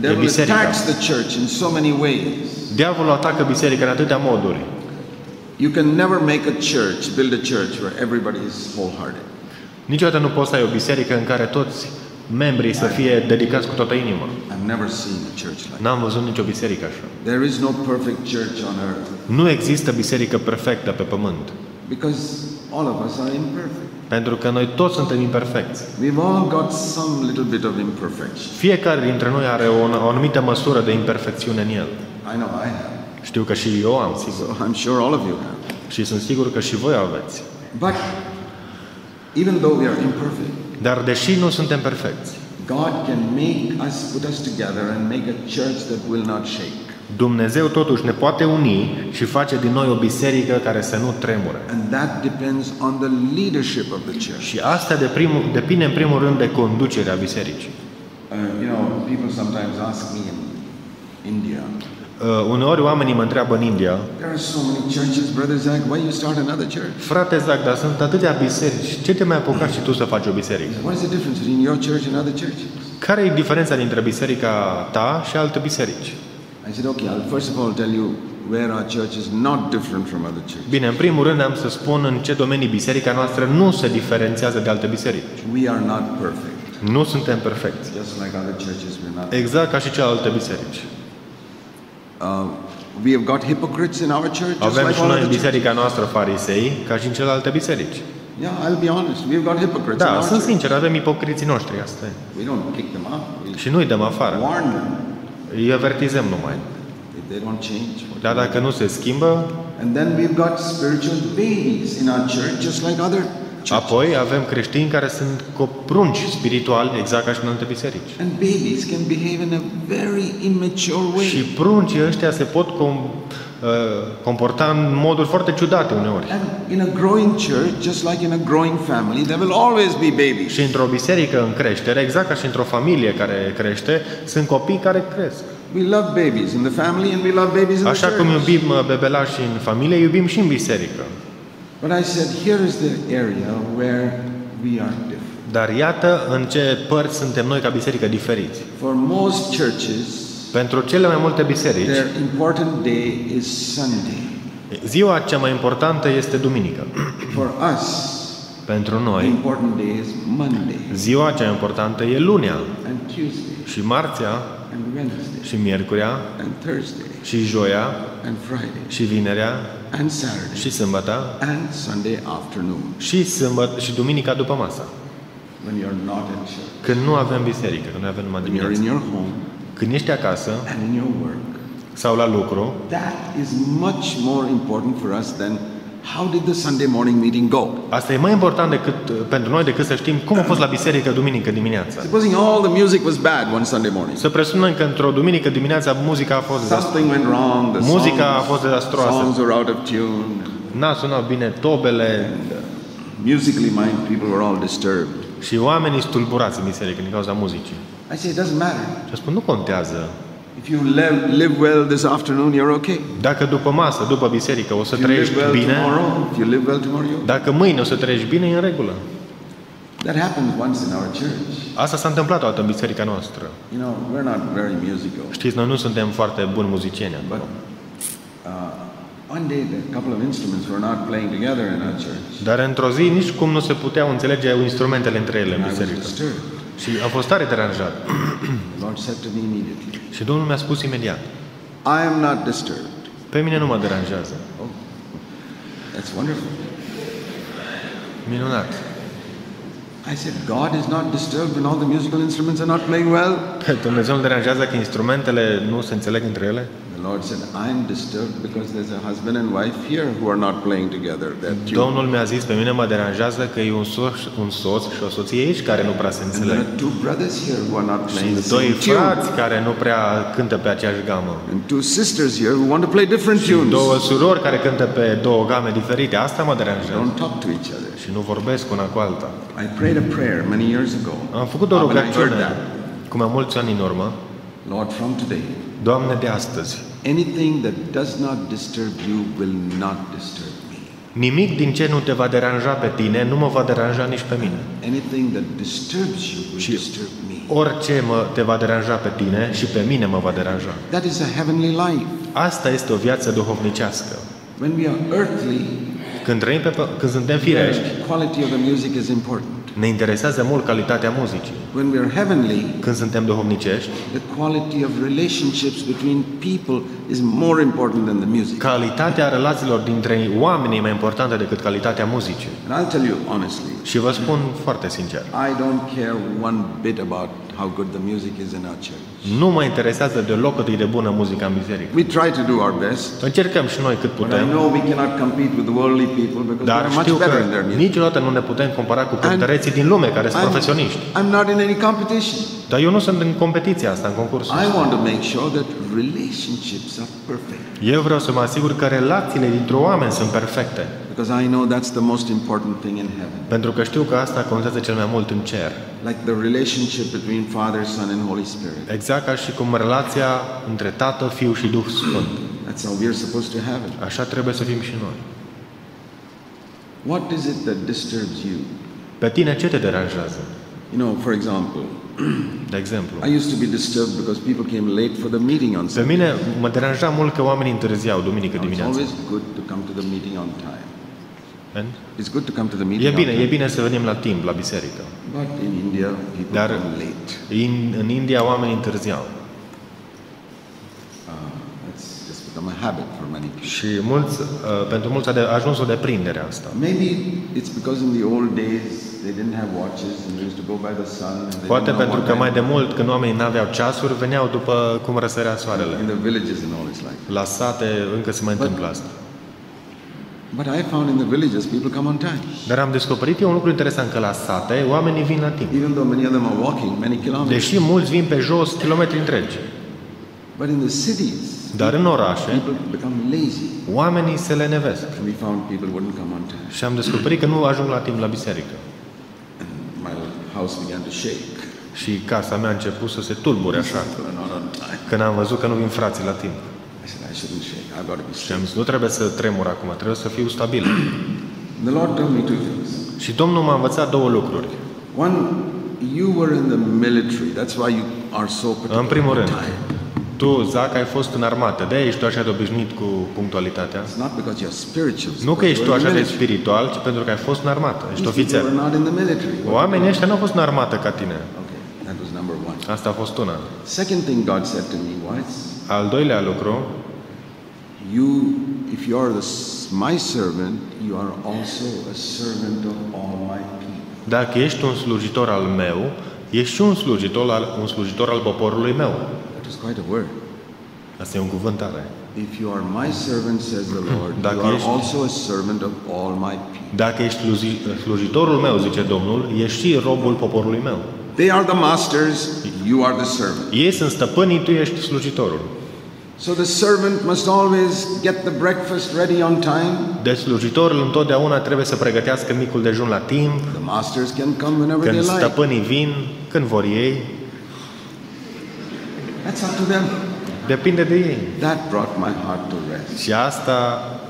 e biserica. The devil attacks the church in so many ways. Diavolul atacă biserica în atâtea moduri. You can never make a church, build a church where everybody is wholehearted. Niciodată nu poți să ai o biserică în care toți membrii să fie dedicați cu toată inima. I've never seen a church like that. N-am văzut nicio biserică așa. There is no perfect church on earth. Nu există biserică perfectă pe pământ. Because all of us are imperfect. Pentru că noi toți suntem imperfecți. We've all got some little bit of imperfection. Fiecare dintre noi are o, o anumită măsură de imperfecțiune în el. I know I have. Știu că și eu am, sigur. So I'm sure all of you have. Și sunt sigur că și voi aveți. But even though we are imperfect, dar deși nu suntem perfecți, God can make us, put us together and make a church that will not shake. Dumnezeu totuși ne poate uni și face din noi o biserică care să nu tremure. And that depends on the leadership of the church. Și asta de primul, depinde în primul rând de conducerea bisericii. Uh, you know, people sometimes ask me in India. Uh, uneori oamenii mă întreabă în India. There are so many churches, brother Zac, why you start another church? Frate Zac, dar sunt atâtea biserici. Ce te mai apucați și tu să faci o biserică? What is the difference between your church and other churches? Care e diferența dintre biserica ta și alte biserici? I said, okay, I'll first of all tell you where our church is not different from other churches. Bine, în primul rând am să spun în ce domenii biserica noastră nu se diferențiază de alte biserici. We are not perfect. Nu suntem perfecți. Just like other churches, we're not. Exact ca și celelalte biserici. Uh, we have got hypocrites in our church. Avem like și noi în biserica noastră farisei, ca și în celelalte biserici. Yeah, I'll be honest. We've got hypocrites. Da, in sunt sincer, avem ipocriții noștri, asta e. We don't kick them out. Și nu-i dăm afară. Warn them. Îi avertizăm numai. Dar dacă nu se schimbă. Apoi avem creștini care sunt coprunci spirituali, exact ca și în alte biserici. Și pruncii ăștia se pot comporta în moduri foarte ciudate uneori. Și într-o biserică în creștere, exact ca și într-o familie care crește, sunt copii care cresc. Așa cum iubim bebelași în familie, iubim și în biserică. Dar iată în ce părți suntem noi ca biserică diferiți. Pentru cele mai multe biserici, ziua cea mai importantă este duminică. Pentru noi, ziua cea mai importantă e lunea, și marțea, și miercurea, și joia, și vinerea, și sâmbăta, și sâmbătă și duminica după masă. Când nu avem biserică, când nu avem numai dimineața. Când ești acasă sau la lucru, asta e mai important decât pentru noi decât să știm cum a fost la biserică duminică dimineața. Să presupunem că într-o duminică dimineața muzica a fost dezastroasă. Muzica a fost dezastroasă. N-a sunat bine tobele. Musically minded people were all disturbed. Și oamenii stulburați în biserică din cauza muzicii. I say it doesn't matter. Și spun, nu contează. If you live, live well this afternoon, you're okay. Dacă după masă, după biserică, o să trăiești bine. If you live well tomorrow, dacă mâine o să trăiești bine, e în regulă. That happened once in our church. Asta s-a întâmplat o dată în biserica noastră. You know, we're not very musical. Știți, noi nu suntem foarte buni muzicieni. But, uh, one day a couple of instruments were not playing together in our church. Dar într-o zi nici cum nu se puteau înțelege instrumentele între ele în biserică. Și am fost tare deranjat. Și Domnul mi-a spus imediat. I am not disturbed. Pe mine nu mă deranjează. Oh. That's wonderful. Minunat. I said God is not disturbed when all the musical instruments are not playing well. Dumnezeu nu deranjează că instrumentele nu se înțeleg între ele? The Lord said I'm disturbed because there's a husband and wife here who are not playing together. Domnul mi-a zis pe mine mă deranjează că e un soț, un soț și o soție aici care nu prea se înțeleg. And there are two brothers here who are not playing the same tune. Și doi frați care nu prea cântă pe aceeași gamă. And two sisters here who want to play different tunes. Două surori care cântă pe două game diferite. Asta mă deranjează. Don't talk to each other. Și nu vorbesc una cu alta. I prayed a prayer many years ago. Am făcut o rugăciune cu mai mulți ani în urmă. Lord, from today. Doamne, de astăzi. Anything that does not disturb you will not disturb me. Nimic din ce nu te va deranja pe tine nu mă va deranja nici pe mine. Anything that disturbs you will disturb me. Orice mă te va deranja pe tine și pe mine mă va deranja. That is a heavenly life. Asta este o viață duhovnicească. When we are earthly, când trăim pe, când suntem firești, quality of the music is important. Ne interesează mult calitatea muzicii. When we are heavenly, când suntem duhovnicești, the quality of relationships between people is more important than the music. Calitatea relațiilor dintre oameni e mai importantă decât calitatea muzicii. And I'll tell you honestly. Și vă spun foarte sincer. I don't care one bit about how good the music is in our church. Nu mă interesează deloc cât e de bună muzica în biserică. We try to do our best. Încercăm și noi cât putem. But I know we cannot compete with the worldly people because they are much better in their music. Niciodată nu ne putem compara cu cântăreții din lume care sunt profesioniști. I'm not in any competition. Dar eu nu sunt în competiția asta, în concursul ăsta. I want to make sure that relationships are perfect. Eu vreau să mă asigur că relațiile dintre oameni sunt perfecte. Because I know that's the most important thing in heaven. Pentru că știu că asta contează cel mai mult în cer. Like the relationship between Father, Son and Holy Spirit. Exact ca și cum relația între Tată, Fiul și Duh Sfânt. That's how we are supposed to have it. Așa trebuie să fim și noi. What is it that disturbs you? Pe tine ce te deranjează? You know, for example, de exemplu, I used to be disturbed because people came late for the meeting on Sunday. Pe mine mă deranja mult că oamenii întârziau duminică dimineața. It's always good to come to the meeting on time. And? It's good to come to the meeting. E bine, e bine să venim la timp la biserică. But in India, people Dar come late. In, în India oamenii întârziau. Uh, it's just become a habit for many people. Și mulți, uh, pentru mulți a ajuns o deprindere asta. Maybe it's because in the old days they didn't have watches and they used to go by the sun. Poate pentru că mai de mult când oamenii n-aveau ceasuri, veneau după cum răsărea soarele. In the villages and all it's like. La sate încă se mai întâmplă asta. But I found in the villages people come on time. Dar am descoperit eu un lucru interesant că la sate oamenii vin la timp. Even though many of them are walking many kilometers. Deși mulți vin pe jos kilometri întregi. But in the cities, dar în orașe, oamenii se lenevesc. And we found people wouldn't come on time. Și am descoperit că nu ajung la timp la biserică. And my house began to shake. Și casa mea a început să se tulbure așa. Când am văzut că nu vin frații la timp. Și am zis, nu trebuie să tremur acum, trebuie să fiu stabil. Și Domnul m-a învățat două lucruri. În primul rând, tu, Zac, ai fost în armată, de-aia ești tu așa de obișnuit cu punctualitatea. Nu că ești tu așa de spiritual, ci pentru că ai fost în armată, ești ofițer. Oamenii ăștia nu au fost în armată ca tine. Asta a fost una. Al doilea lucru, you, if you are the, my servant, you are also a servant of all my people. Dacă ești un slujitor al meu, ești și un slujitor al, un slujitor al poporului meu. That is quite a word. Asta e un cuvânt tare. If you are my servant, says the Lord, you are also a servant of all my people. Dacă ești slujitorul meu, zice Domnul, ești și robul poporului meu. They are the masters, you are the servant. Ei sunt stăpânii, tu ești slujitorul. So the servant must always get the breakfast ready on time. Deci slujitorul întotdeauna trebuie să pregătească micul dejun la timp. The masters can come whenever they like. Când stăpânii vin, când vor ei. That's up to them. Depinde de ei. That brought my heart to rest. Și asta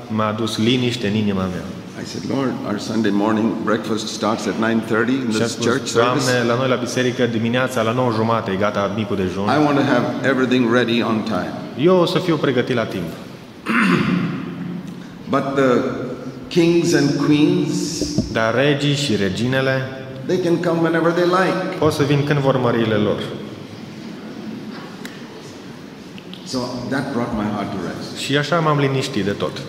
m-a adus liniște în inima mea. I said, Lord, our Sunday morning breakfast starts at nine thirty in this church service. La noi la biserică dimineața la nouă și jumătate e gata micul dejun. I want to have everything ready on time. Eu o să fiu pregătit la timp. But the kings and queens, dar regii și reginele, they can come whenever they like. Pot să vin când vor măriile lor. So that brought my heart to rest. Și așa m-am liniștit de tot. I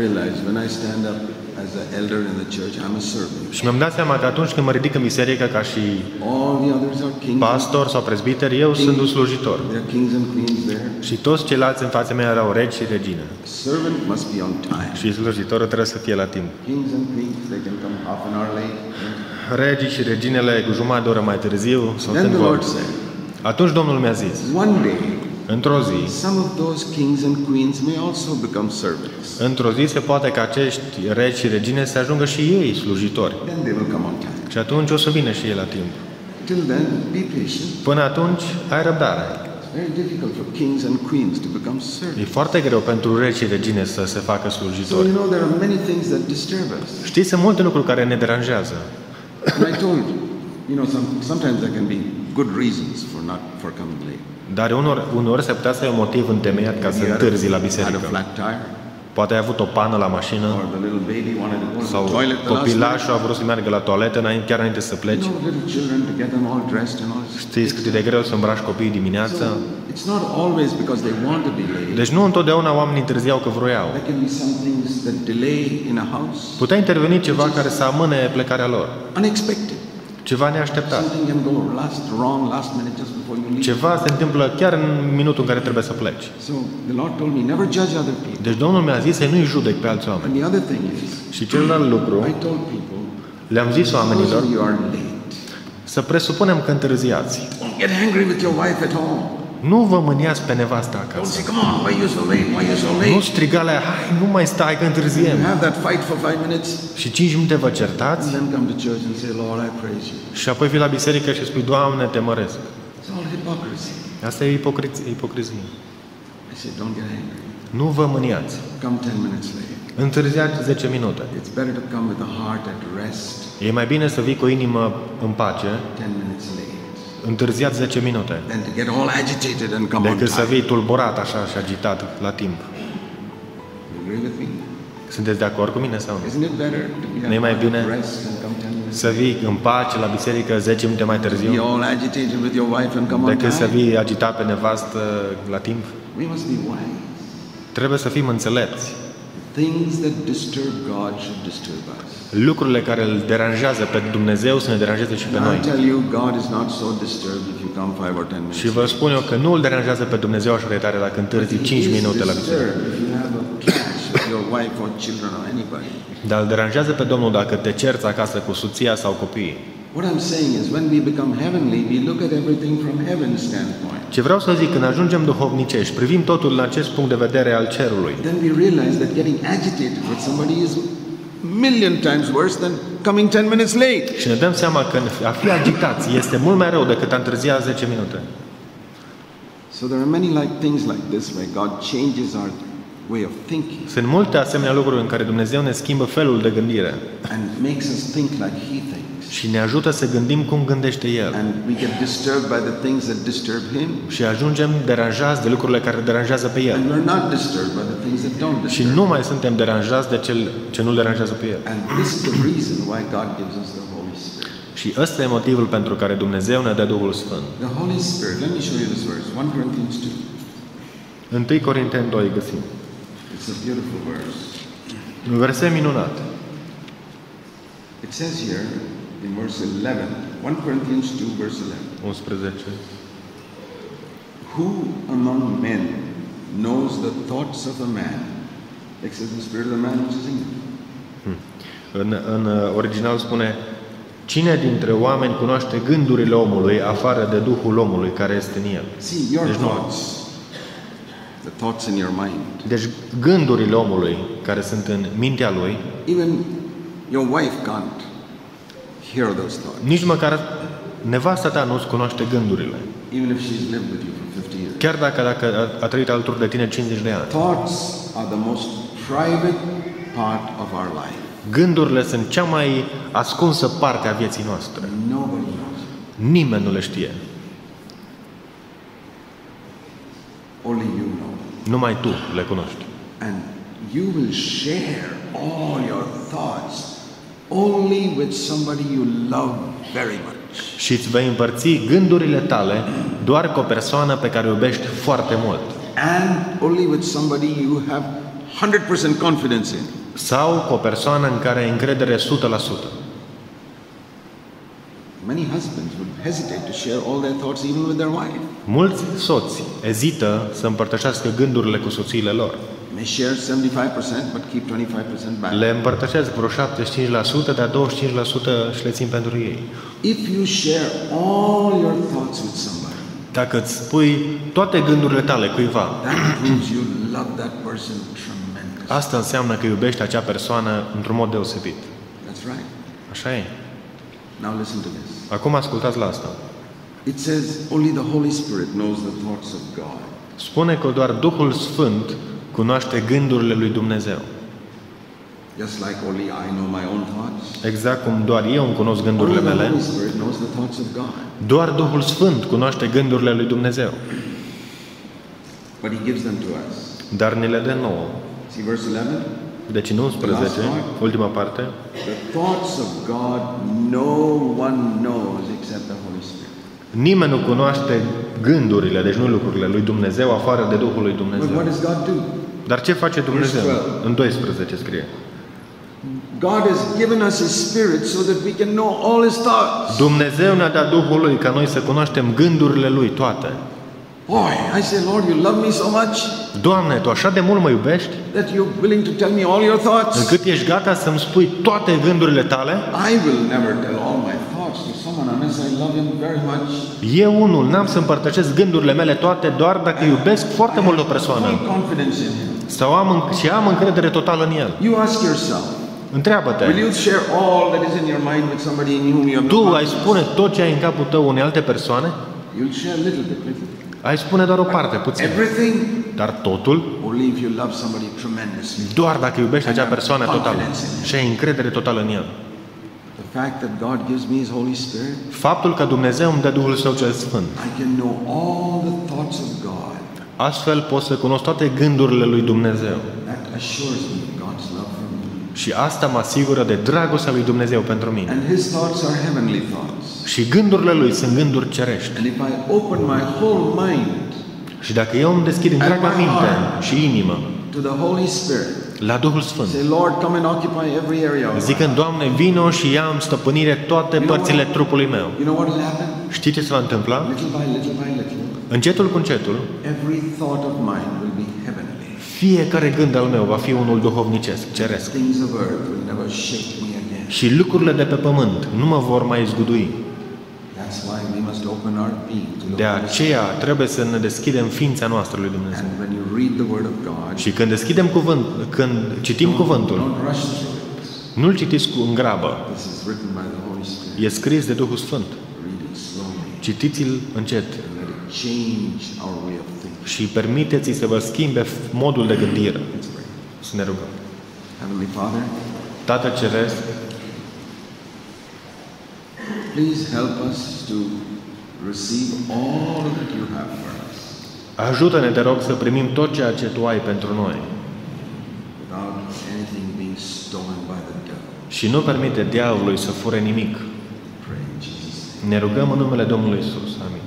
realize when I stand up as an elder in the church, I'm a servant. Și mi-am dat seama că atunci când mă ridic în biserică ca și pastor sau prezbiter, eu sunt un slujitor. Și toți ceilalți în fața mea erau regi și regine. Și slujitorul trebuie să fie la timp. Regii și reginele cu jumătate de oră mai târziu sunt în vor. Atunci Domnul mi-a zis, într-o zi, într-o zi se poate că acești regi și regine să ajungă și ei slujitori. Și atunci o să vină și ei la timp. Până atunci, ai răbdare. E foarte greu pentru regi și regine să se facă slujitori. Știți, sunt multe lucruri care ne deranjează. Dar uneori, uneori se putea să ai un motiv întemeiat ca să întârzi la biserică. Poate ai avut o pană la mașină sau copilașul a vrut să meargă la toaletă înainte, chiar înainte să pleci. Știți cât e de greu să îmbraci copiii dimineața? Deci nu întotdeauna oamenii întârziau că vroiau. Putea interveni ceva care să amâne plecarea lor. Ceva neașteptat. Ceva se întâmplă chiar în minutul în care trebuie să pleci. Deci Domnul mi-a zis să nu-i judec pe alți oameni. Și celălalt lucru, le-am zis oamenilor să presupunem că întârziați. Nu vă mâniați pe nevasta acasă. Nu striga la ea, hai, nu mai stai că întârziem. Și cinci minute vă certați și apoi vii la biserică și spui, Doamne, te măresc. Asta e ipocrizie. Nu vă mâniați. Întârziați zece minute. E mai bine să vii cu inimă în pace întârziat zece minute decât să vii tulburat așa și agitat la timp. Sunteți de acord cu mine sau nu? Nu e mai bine să vii în pace la biserică zece minute mai târziu decât să vii agitat pe nevastă la timp? Trebuie să fim înțelepți. Lucrurile care îl deranjează pe Dumnezeu să ne deranjeze și pe noi. Și vă spun eu că nu îl deranjează pe Dumnezeu așa de tare dacă întârzi cinci minute la biserică. Dar îl deranjează pe Domnul dacă te cerți acasă cu soția sau copiii. Ce vreau să zic, când ajungem duhovnicești, privim totul în acest punct de vedere al cerului. Și ne dăm seama că a fi agitați este mult mai rău decât a întârzia zece minute. Sunt multe asemenea lucruri în care Dumnezeu ne schimbă felul de gândire și ne ajută să gândim cum gândește El. Și ajungem deranjați de lucrurile care deranjează pe El. Și nu mai suntem deranjați de cel ce nu deranjează pe El. Și ăsta e motivul pentru care Dumnezeu ne dă Duhul Sfânt. întâi Corinteni doi găsim. Un verset minunat. It says here in verse eleven, First Corinthians two, verse eleven. Who among men knows the thoughts of a man, except the spirit of the man which is in him? În, în original spune, cine dintre oameni cunoaște gândurile omului afară de Duhul omului care este în el? See, your deci thoughts, the thoughts in your mind. Deci gândurile omului care sunt în mintea lui. Even your wife can't hear those thoughts. Nici măcar nevasta ta nu-ți cunoaște gândurile. Chiar dacă, dacă a, a trăit alături de tine cincizeci de ani. Gândurile sunt cea mai ascunsă parte a vieții noastre. Nimeni nu le știe. Numai tu le cunoști. You will share all your thoughts only with somebody you love very much. Și îți vei împărți gândurile tale doar cu o persoană pe care o iubești foarte mult. And only with somebody you have one hundred percent confidence in. Sau cu o persoană în care ai încredere o sută la sută. Many husbands would hesitate to share all their thoughts even with their wife. Mulți soți ezită să împărtășească gândurile cu soțiile lor. Le împărtășesc vreo șaptezeci și cinci la sută, dar douăzeci și cinci la sută și le țin pentru ei. Dacă îți pui toate gândurile tale cuiva, asta înseamnă că iubești acea persoană într-un mod deosebit. Așa e. Acum ascultați la asta. Spune că doar Duhul Sfânt cunoaște gândurile lui Dumnezeu. Exact cum doar eu îmi cunosc gândurile mele, doar Duhul Sfânt cunoaște gândurile lui Dumnezeu. Dar ne le dă nouă. Deci în unsprezece, ultima parte. Nimeni nu cunoaște gândurile, deci nu lucrurile lui Dumnezeu, afară de Duhul lui Dumnezeu. Dar ce face Dumnezeu? În doisprezece scrie. Dumnezeu ne-a dat Duhul Lui ca noi să cunoaștem gândurile Lui toate. Boy, I say, Lord, you love me so much. Doamne, tu așa de mult mă iubești? That you're willing to tell me all your thoughts. Încât ești gata să-mi spui toate gândurile tale? I will never tell all my thoughts to someone unless I love him very much. Eu unul n-am să împărtășesc gândurile mele toate doar dacă iubesc foarte mult o persoană. Sau am și am încredere totală în el. You ask yourself. Întreabă-te. Tu ai spune tot ce ai în capul tău unei alte persoane? You'll share a little bit with you. Ai spune doar o parte, puțin. Dar totul, doar dacă iubești acea persoană total și ai încredere totală în el. Faptul că Dumnezeu îmi dă Duhul Său cel Sfânt. Astfel pot să cunosc toate gândurile lui Dumnezeu. Și asta mă asigură de dragostea lui Dumnezeu pentru mine. Și gândurile lui sunt gânduri cerești. Și dacă eu îmi deschid întreaga minte și inimă la Duhul Sfânt, zicând, Doamne, vino și ia în stăpânire toate părțile trupului meu, știi ce se va întâmpla? Încetul cu încetul, fiecare gând al meu va fi unul duhovnicesc, ceresc. Și lucrurile de pe pământ nu mă vor mai izgudui. De aceea trebuie să ne deschidem ființa noastră lui Dumnezeu. Și când deschidem cuvânt, când citim cuvântul, nu-l citiți cu în grabă. E scris de Duhul Sfânt. Citiți-l încet. Și permiteți să vă schimbe modul de gândire. Să ne rugăm. Tată Ceresc, ajută-ne, te rog, să primim tot ceea ce Tu ai pentru noi. Și nu permite diavolului să fure nimic. Ne rugăm în numele Domnului Iisus. Amin.